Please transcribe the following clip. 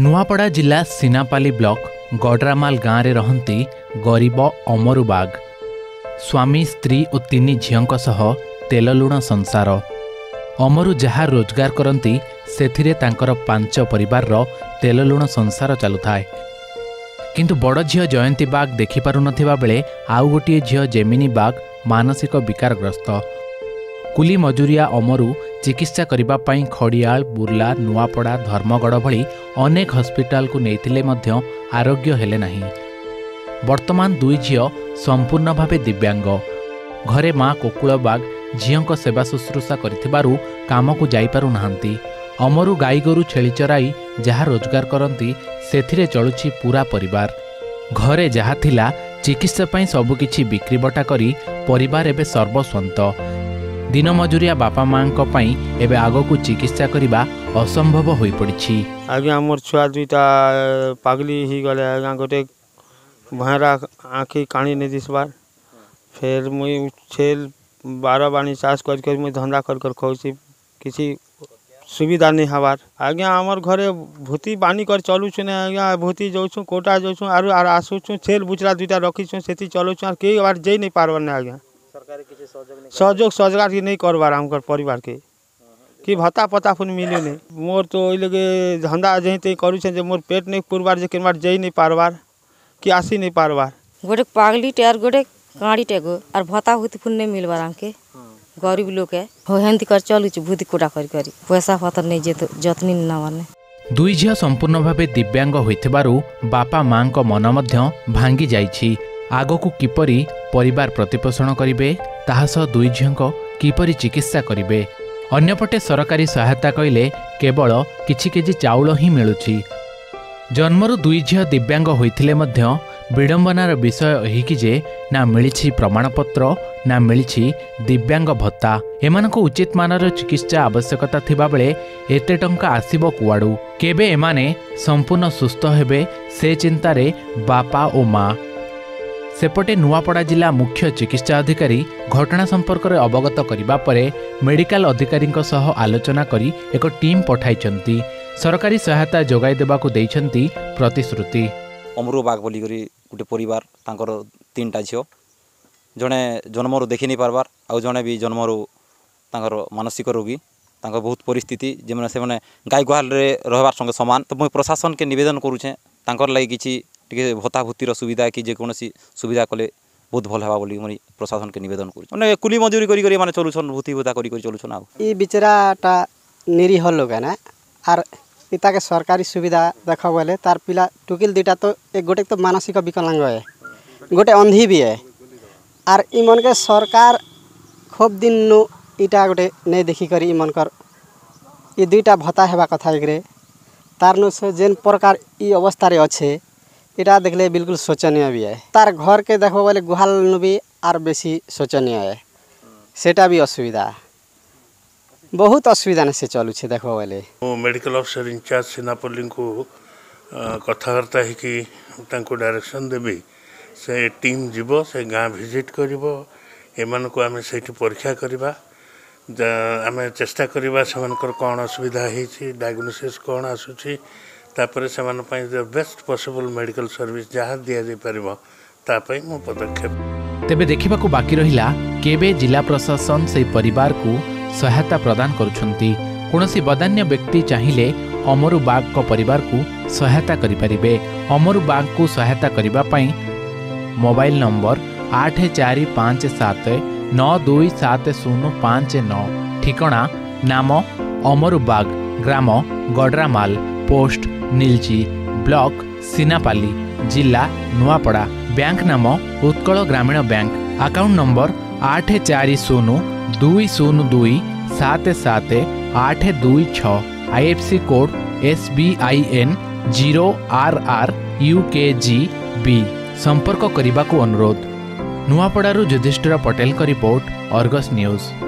नुआपड़ा जिला सीनापाली ब्लॉक गडरामाल गाँव में रहती गरीब अमरु बाग स्वामी स्त्री और तीन झीलों सह तेल लुण संसार। अमरु जहाँ रोजगार करती से पांच परिवार तेल लुण संसार चलु थाए, किंतु बड़ झील जयंती बाग देखिपारु नथिबा बेले आउ गोटे झील जेमिनी बाग मानसिक विकारग्रस्त। कुली मजुरिया अमरु चिकित्सा करिबा पाई खड़ियाल बुर्ला नुआपड़ा धर्मगढ़ भली अनेक हस्पिटाल को नेतिले मध्य आरोग्य हेले नाही। वर्तमान दुई झियो संपूर्ण भावे दिव्यांग, घरे माँ कोकुल बाग झियों सेवा शुश्रूषा करिथिबारु काम को जाई पारु नाहंती। अमरु गाई गोरु छेली चराई जहाँ रोजगार करती सेथिरे चलुछि पूरा परिवार। घरे जहाँ थिला चिकित्सा पाई सबकिछि बिक्रीबटा करी परिवार एबे सर्वस्वंत। दिन मजुरिया बापा माँ एवं आग को चिकित्सा करने असंभव हो पड़ी। आज आम छुआ दुईटा पगली ही गले आज्ञा गोटे भैरा आँखि काणी नहीं दिसबार, फिर मुई छेल बारह बाणी चाष कर मुझे धंदा कर खाऊसी किसी सुविधा नहीं हबार। आज्ञा आमर घरे भूति बाणी कर चलुचु ना आज्ञा, भूति जाऊँ कोटा जाऊँ आर आसूँ छेल बुचरा दुईटा रखीछूँ से चलुचु आर कई बार जे नहीं पार्बार ना आज्ञा। सहयोग सरकार की नहीं करवार हमकर परिवार के कि भत्ता पता फुन मिले नहीं। मोर तो ये लगे धंधा जहीं तई करू छे जे मोर पेट नहीं पुरबार जे केनबार जई नहीं पारबार कि आसी नहीं पारबार। गोटे पागली टे आर गोटे काड़ी टे गो आर भत्ता होती फुन नहीं मिलबार हमके गरीब लोग के हो हेंती कर चलु छी भूति कोटा कर करी पैसा पतर नहीं जे जतनी ना माने। दुई झिया संपूर्ण भाबे दिव्यांग होइथिबारु बापा मां को मन मध्य भांगी जाई छी। आगो को किपरी परिवार प्रतिपोषण करिबे ताहा सह दुई झियों किपरि चिकित्सा करिबे। अन्यपटे सरकारी सहायता कहिले केवल किछि केजी चाउल ही मिलुछि। जन्मरु दुई झियो दिव्यांग होइथिले मध्य विडंबनार विषय एहि कि जे ना मिलिछि प्रमाणपत्र ना मिलिछि दिव्यांग भत्ता। एमानको उचित मानर चिकित्सा आवश्यकता थिबा बेले एते टंका आसीबो कुआडू? केबे एमाने संपूर्ण सुस्थ हेबे से चिंतारे बापा ओ माँ। सेपटे नुआपड़ा जिला मुख्य चिकित्सा अधिकारी घटना संपर्क में अवगत करिबा परे मेडिकल अधिकारी सह आलोचना करी एक टीम पठाइछंती। सरकारी सहायता जोगाई देबा को देइछंती प्रतिश्रुति। अमरु बाग बोली करी गुटे परिवार तांकर तीनटा झियो, जने जन्मरु देखि नहीं पारबार आ जने भी जन्मरु तांकर मानसिक रोगी तांकर बहुत परिस्थिति जेमने से माने गाय गुहाल रे रहबार संगे समान। तो मुई प्रशासन के निवेदन करूछे तांकर लागि किछि टे भत्ता भूतिर सुविधा कि जेकोसी सुविधा कले बहुत भल है बोली मोर प्रशासन के निवेदन कर। कुली मजूरी करी माने चलुन भूति भूता कर चलुन। आ बिचराटा निरीह लोग ना आर पिता के सरकारी सुविधा देखा गले तार पिला टुकिल दुईटा तो एक गोटे तो मानसिक विकलांग है गोटे अंधी भी है आर इमन के सरकार खूब दिन नु इटा गोटे नहीं देखिक इमनकर ये दुईटा भत्ता है कथा एक तार नु से जेन प्रकार इ अवस्था अच्छे इटा देखले बिल्कुल शोचनीय भी है। तार घर के देखो बोले गुहाल भी आर बेसी शोचनीय है, सेटा भी असुविधा बहुत असुविधा ने से चलू छे। देखो बोले मेडिकल अफिसर इंचार्ज सीनापल्ली को कथावार्ता है कि तांको डायरेक्शन देबी से टीम जीव से गाँव विजिट करिवो एमन को हमें सेठी परीक्षा करिवा हमें चेष्टा करिवा सेमनकर कोन असुविधा हेछि डायग्नोसिस कोन आसुछि तापरे सेमान पाई the best possible medical service जहाँ दिया जाय परबो तापई मु पदक्षेप। तेबे देखिबा को बाकी रहिला केबे जिला प्रशासन से परिवार को सहायता प्रदान करूछंती। कोनोसी बदान्य व्यक्ति चाहिले अमरु बाग को परिवार को सहायता करि परिबे। अमरु बाग को सहायता करिबा पाई मोबाइल नंबर 8457927059, ठिकाना नाम अमरु बाग, ग्राम गडरामाल, पोस्ट नीलची, ब्लॉक सीनापाली, जिला नुआपड़ा, बैंक नाम Utkal Gramin bank, account number 8402027782, IFSC code SBIN 0RRUKGB। संपर्क करने को अनुरोध। नुआपड़ारू युधिष्ठिर पटेल का रिपोर्ट, आर्गस न्यूज।